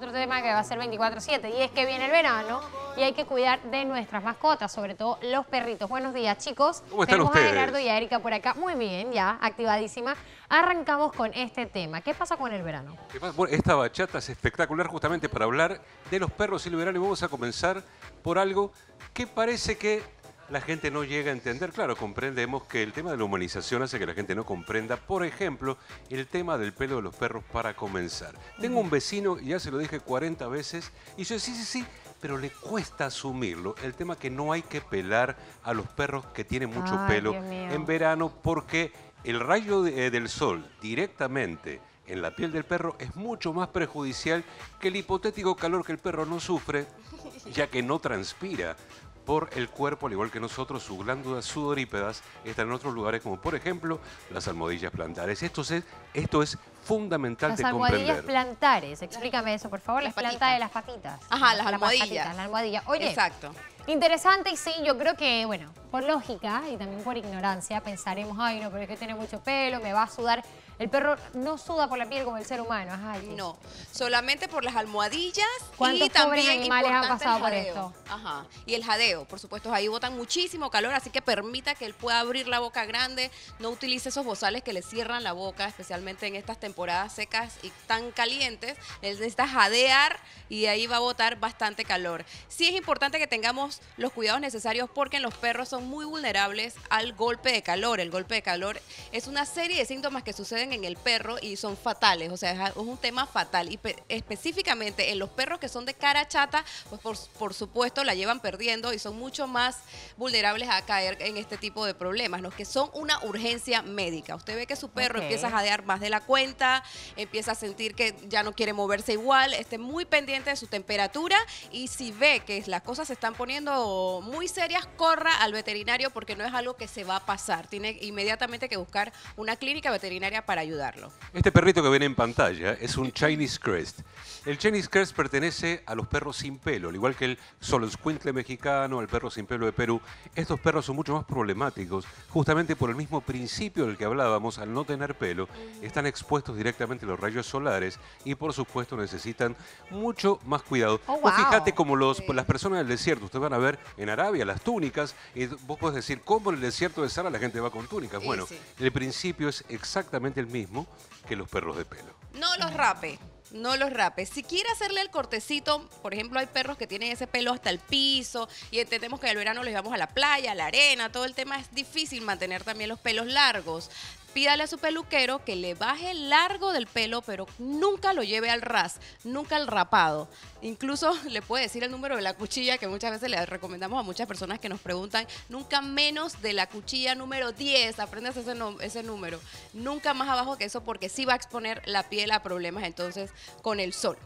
otro tema que va a ser 24/7 y es que viene el verano y hay que cuidar de nuestras mascotas, sobre todo los perritos. Buenos días, chicos. ¿Cómo están ustedes? Tenemos a Gerardo y a Erika por acá. Muy bien, ya, activadísima. Arrancamos con este tema. ¿Qué pasa con el verano? Bueno, esta bachata es espectacular justamente para hablar de los perros y el verano. Y vamos a comenzar por algo que parece que la gente no llega a entender. Claro, comprendemos que el tema de la humanización hace que la gente no comprenda, por ejemplo, el tema del pelo de los perros para comenzar. Tengo un vecino, ya se lo dije 40 veces, y yo sí, pero le cuesta asumirlo. El tema que no hay que pelar a los perros que tienen mucho pelo en verano, porque el rayo del sol directamente en la piel del perro es mucho más perjudicial que el hipotético calor que el perro no sufre, ya que no transpira por el cuerpo, al igual que nosotros. Sus glándulas sudorípedas están en otros lugares, como por ejemplo las almohadillas plantares. Esto es fundamental de comprender. Las almohadillas plantares, explícame eso, por favor. Las plantas de las patitas. Ajá, las almohadillas. Patitas, la almohadilla. Oye, exacto. Interesante, y sí, yo creo que, bueno, por lógica y también por ignorancia pensaremos, ay, no, pero es que tiene mucho pelo, me va a sudar. El perro no suda por la piel como el ser humano. Ajá, no, solamente por las almohadillas. ¿Cuántos y también animales han pasado por esto? Ajá, y el jadeo, por supuesto, ahí botan muchísimo calor, así que permita que él pueda abrir la boca grande, no utilice esos bozales que le cierran la boca, especialmente en estas temporadas secas y tan calientes. Él necesita jadear y de ahí va a botar bastante calor. Sí es importante que tengamos los cuidados necesarios porque los perros son muy vulnerables al golpe de calor. El golpe de calor es una serie de síntomas que suceden en el perro y son fatales, o sea, es un tema fatal. Y específicamente en los perros que son de cara chata, pues por supuesto la llevan perdiendo y son mucho más vulnerables a caer en este tipo de problemas, los que son una urgencia médica. Usted ve que su perro empieza a jadear más de la cuenta, empieza a sentir que ya no quiere moverse igual, esté muy pendiente de su temperatura, y si ve que las cosas se están poniendo muy serias, corra al veterinario porque no es algo que se va a pasar. Tiene inmediatamente que buscar una clínica veterinaria para ayudarlo. Este perrito que ven en pantalla es un Chinese Crest. El Chinese Crest pertenece a los perros sin pelo, al igual que el Xoloitzcuintle mexicano, el perro sin pelo de Perú. Estos perros son mucho más problemáticos, justamente por el mismo principio del que hablábamos. Al no tener pelo, están expuestos directamente a los rayos solares y por supuesto necesitan mucho más cuidado. Oh, wow. Pues fíjate como las personas del desierto, ustedes van a ver en Arabia las túnicas, y vos podés decir, ¿cómo en el desierto de Sahara la gente va con túnicas? Bueno, el principio es exactamente el mismo que los perros de pelo. No los rape. No los rapes. Si quiere hacerle el cortecito, por ejemplo, hay perros que tienen ese pelo hasta el piso y entendemos que en el verano los llevamos a la playa, a la arena, todo el tema es difícil mantener también los pelos largos. Pídale a su peluquero que le baje el largo del pelo, pero nunca lo lleve al ras, nunca al rapado. Incluso le puede decir el número de la cuchilla, que muchas veces le recomendamos a muchas personas que nos preguntan, nunca menos de la cuchilla número 10, aprendas ese número. Nunca más abajo que eso, porque sí va a exponer la piel a problemas entonces con el sol.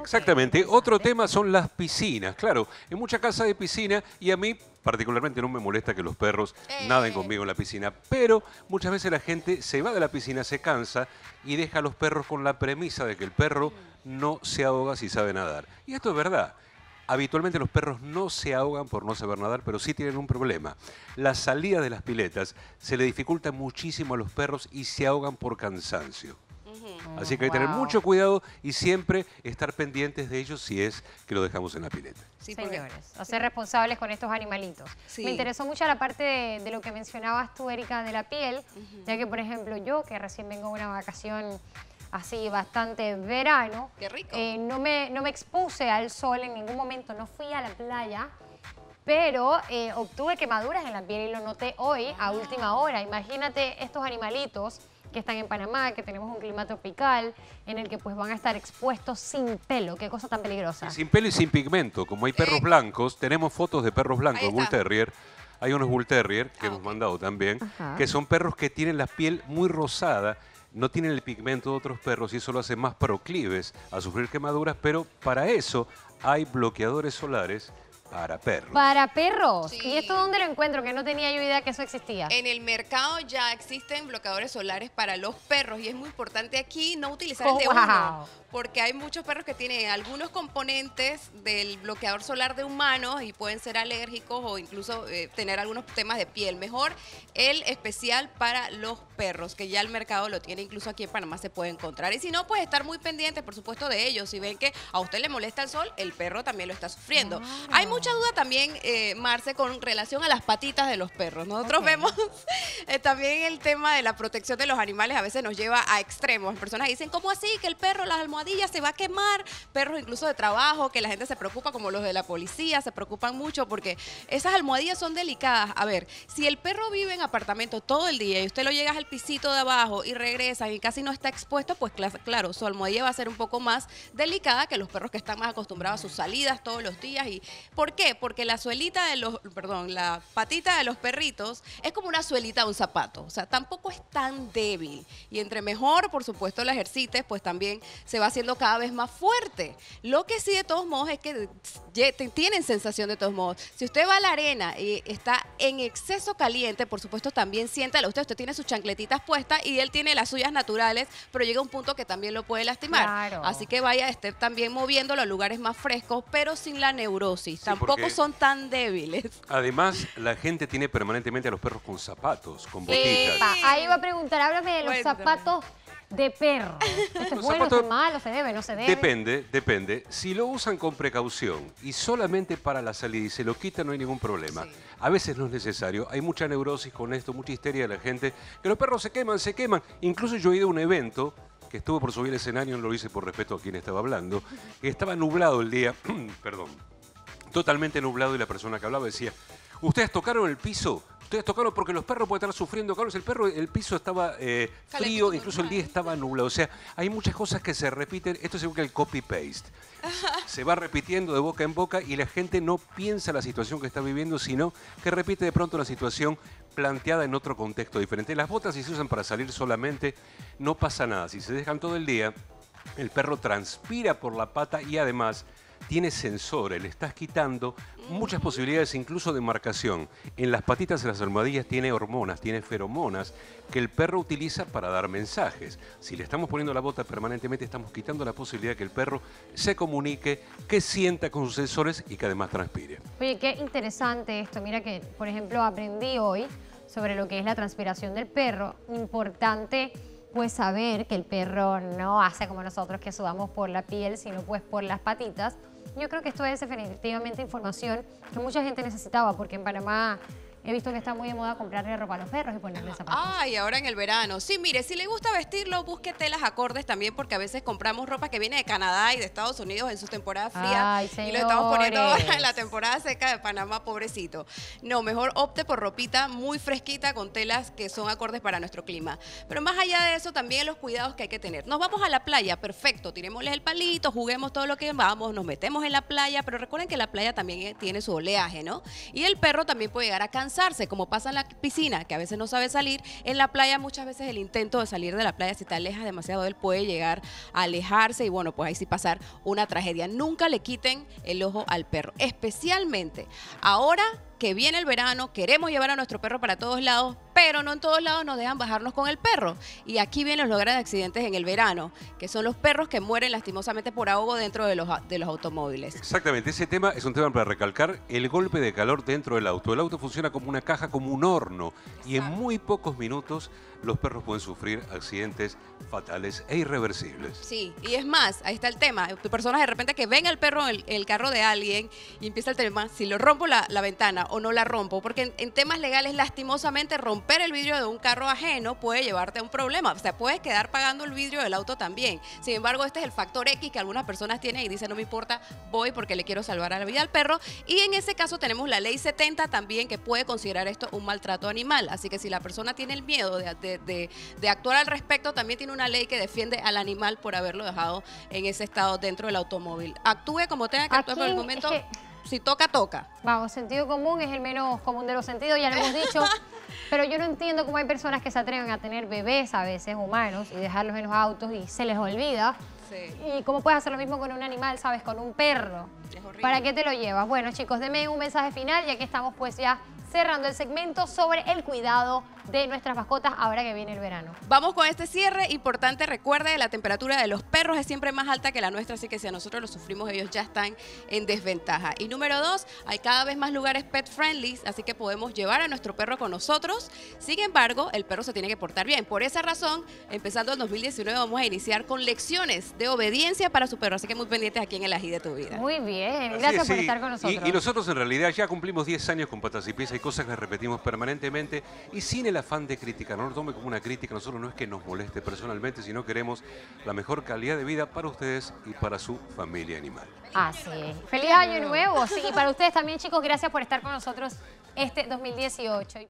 Exactamente. Otro tema son las piscinas. Claro, en muchas casas hay piscina y a mí particularmente no me molesta que los perros naden conmigo en la piscina, pero muchas veces la gente se va de la piscina, se cansa y deja a los perros con la premisa de que el perro no se ahoga si sabe nadar. Y esto es verdad. Habitualmente los perros no se ahogan por no saber nadar, pero sí tienen un problema. La salida de las piletas se le dificulta muchísimo a los perros y se ahogan por cansancio. Así que hay que tener mucho cuidado y siempre estar pendientes de ellos si es que lo dejamos en la pileta. Sí, señores, a ser responsables con estos animalitos. Sí. Me interesó mucho la parte de lo que mencionabas tú, Erika, de la piel, ya que, por ejemplo, yo que recién vengo de una vacación así bastante verano, qué rico. No me expuse al sol en ningún momento, no fui a la playa, pero obtuve quemaduras en la piel y lo noté hoy a última hora. Imagínate estos animalitos que están en Panamá, que tenemos un clima tropical, en el que pues van a estar expuestos sin pelo. Qué cosa tan peligrosa. Sin pelo y sin pigmento. Como hay perros blancos, tenemos fotos de perros blancos, Bull Terrier. Hay unos Bull Terrier que hemos mandado también, que son perros que tienen la piel muy rosada, no tienen el pigmento de otros perros y eso lo hace más proclives a sufrir quemaduras, pero para eso hay bloqueadores solares Para perros. Para perros. Sí. ¿Y esto dónde lo encuentro? Que no tenía yo idea que eso existía. En el mercado ya existen bloqueadores solares para los perros y es muy importante aquí no utilizar el de uno, porque hay muchos perros que tienen algunos componentes del bloqueador solar de humanos y pueden ser alérgicos o incluso tener algunos temas de piel. Mejor el especial para los perros, que ya el mercado lo tiene, incluso aquí en Panamá se puede encontrar. Y si no, pues estar muy pendientes, por supuesto, de ellos. Si ven que a usted le molesta el sol, el perro también lo está sufriendo. Claro. Hay mucha duda también, Marce, con relación a las patitas de los perros. Nosotros vemos también el tema de la protección de los animales, a veces nos lleva a extremos. Personas dicen, ¿cómo así? Que el perro, las almohadillas, se va a quemar. Perros incluso de trabajo, que la gente se preocupa, como los de la policía, se preocupan mucho porque esas almohadillas son delicadas. A ver, si el perro vive en apartamento todo el día y usted lo llega al pisito de abajo y regresa y casi no está expuesto, pues claro, su almohadilla va a ser un poco más delicada que los perros que están más acostumbrados a sus salidas todos los días. ¿Y por qué? Porque la suelita de los, perdón, la patita de los perritos es como una suelita de un zapato, o sea, tampoco es tan débil. Y entre mejor, por supuesto, la ejercites, pues también se va haciendo cada vez más fuerte. Lo que sí, de todos modos, es que tienen sensación de todos modos. Si usted va a la arena y está en exceso caliente, por supuesto, también siéntalo. Usted tiene sus chancletitas puestas y él tiene las suyas naturales, pero llega un punto que también lo puede lastimar. Claro. Así que vaya, esté también moviéndolo a lugares más frescos, pero sin la neurosis. Sí, tampoco son tan débiles. Además, la gente tiene permanentemente a los perros con zapatos, con botitas. Epa, ahí iba a preguntar, háblame de los zapatos de perro. ¿Es bueno, es malo, se debe, no se debe? Depende, depende. Si lo usan con precaución y solamente para la salida y se lo quitan, no hay ningún problema. Sí. A veces no es necesario. Hay mucha neurosis con esto, mucha histeria de la gente. Que los perros se queman, se queman. Incluso yo he ido a un evento que estuve por subir el escenario, no lo hice por respeto a quien estaba hablando. Estaba nublado el día, perdón, totalmente nublado, y la persona que hablaba decía, ustedes tocaron el piso. Ustedes tocaron porque los perros pueden estar sufriendo calor. El piso estaba frío, incluso el día estaba nublado. O sea, hay muchas cosas que se repiten. Esto se busca el copy-paste. Se va repitiendo de boca en boca y la gente no piensa la situación que está viviendo, sino que repite de pronto la situación planteada en otro contexto diferente. Las botas, si se usan para salir solamente, no pasa nada. Si se dejan todo el día, el perro transpira por la pata y además tiene sensores, le estás quitando muchas posibilidades incluso de marcación. En las patitas, en las almohadillas, tiene hormonas, tiene feromonas que el perro utiliza para dar mensajes. Si le estamos poniendo la bota permanentemente, estamos quitando la posibilidad que el perro se comunique, que sienta con sus sensores y que además transpire. Oye, qué interesante esto. Mira que, por ejemplo, aprendí hoy sobre lo que es la transpiración del perro. Importante, pues, saber que el perro no hace como nosotros, que sudamos por la piel, sino pues por las patitas. Yo creo que esto es definitivamente información que mucha gente necesitaba, porque en Panamá he visto que está muy de moda comprarle ropa a los perros y ponerle zapatos. Ay, ahora en el verano. Sí, mire, si le gusta vestirlo, busque telas acordes también, porque a veces compramos ropa que viene de Canadá y de Estados Unidos en sus temporadas frías. Ay, y lo estamos poniendo ahora en la temporada seca de Panamá, pobrecito. No, mejor opte por ropita muy fresquita con telas que son acordes para nuestro clima. Pero más allá de eso, también los cuidados que hay que tener. Nos vamos a la playa, perfecto, tirémosles el palito, juguemos todo lo que vamos, nos metemos en la playa, pero recuerden que la playa también tiene su oleaje, ¿no? Y el perro también puede llegar a cansar, como pasa en la piscina, que a veces no sabe salir. En la playa muchas veces el intento de salir de la playa, si te alejas demasiado de él, puede llegar a alejarse y bueno, pues ahí sí pasar una tragedia. Nunca le quiten el ojo al perro, especialmente ahora que viene el verano, queremos llevar a nuestro perro para todos lados, pero no en todos lados nos dejan bajarnos con el perro. Y aquí vienen los grandes accidentes en el verano, que son los perros que mueren lastimosamente por ahogo dentro de los automóviles. Exactamente, ese tema es un tema para recalcar, el golpe de calor dentro del auto. El auto funciona como una caja, como un horno. Exacto. Y en muy pocos minutos los perros pueden sufrir accidentes fatales e irreversibles. Sí, y es más, ahí está el tema. Personas de repente que ven al perro en el carro de alguien y empieza el tema, si lo rompo la ventana o no la rompo, porque en temas legales, lastimosamente, romper el vidrio de un carro ajeno puede llevarte a un problema. O sea, puedes quedar pagando el vidrio del auto también. Sin embargo, este es el factor X que algunas personas tienen y dicen, no me importa, voy porque le quiero salvar la vida al perro. Y en ese caso tenemos la ley 70 también, que puede considerar esto un maltrato animal. Así que si la persona tiene el miedo de actuar al respecto, también tiene una ley que defiende al animal por haberlo dejado en ese estado dentro del automóvil. Actúe como tenga que actuar por el momento. Es que, si toca, toca. Vamos, sentido común es el menos común de los sentidos, ya lo hemos dicho. Pero yo no entiendo cómo hay personas que se atreven a tener bebés a veces humanos y dejarlos en los autos y se les olvida Sí. Y cómo puedes hacer lo mismo con un animal, ¿sabes? Con un perro. Es horrible. ¿Para qué te lo llevas? Bueno, chicos, denme un mensaje final, ya que estamos pues ya cerrando el segmento sobre el cuidado de nuestras mascotas ahora que viene el verano. Vamos con este cierre. Importante, recuerde, la temperatura de los perros es siempre más alta que la nuestra, así que si a nosotros lo sufrimos, ellos ya están en desventaja. Y número 2, hay cada vez más lugares pet friendly, así que podemos llevar a nuestro perro con nosotros. Sin embargo, el perro se tiene que portar bien. Por esa razón, empezando el 2019, vamos a iniciar con lecciones de obediencia para su perro, así que muy pendientes aquí en El Ají de tu Vida. Muy bien, gracias por estar con nosotros. Y nosotros en realidad ya cumplimos 10 años con Patas y Pies, hay cosas que repetimos permanentemente y sin el afán de crítica, no lo tome como una crítica, nosotros no es que nos moleste personalmente, sino queremos la mejor calidad de vida para ustedes y para su familia animal. Así es. ¡Feliz Año Nuevo! Sí, y para ustedes también, chicos, gracias por estar con nosotros este 2018.